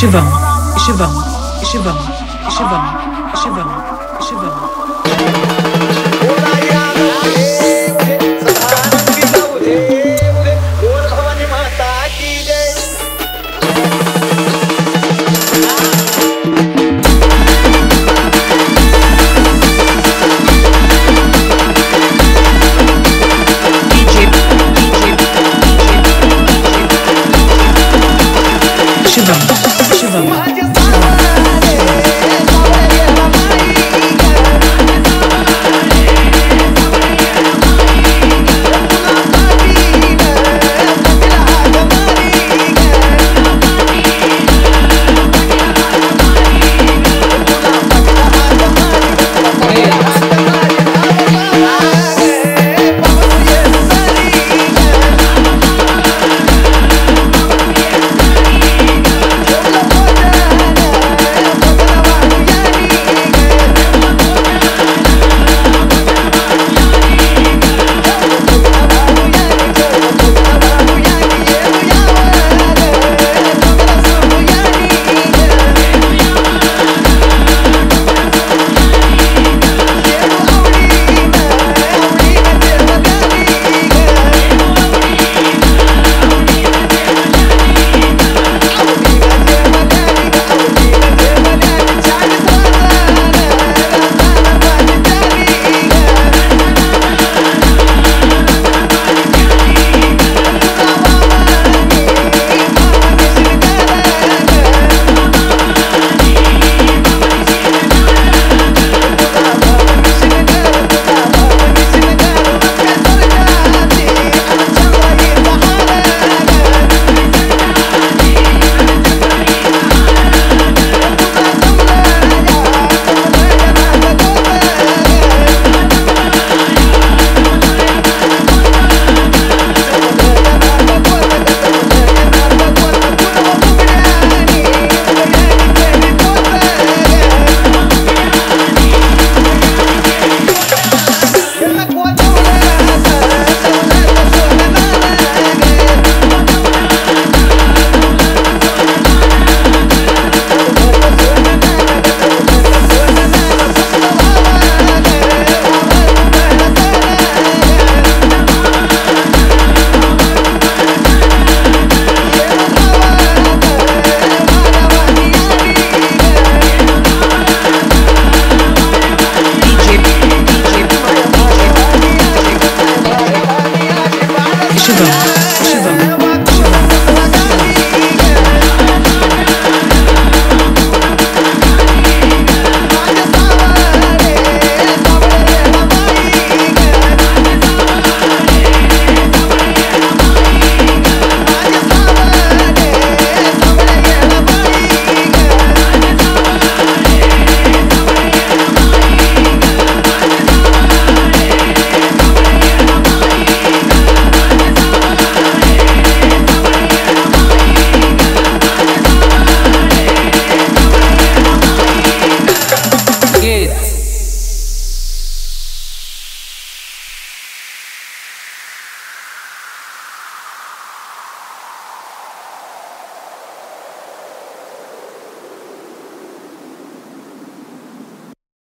شبم شبم شبم شبم شبم شبم شباب شباب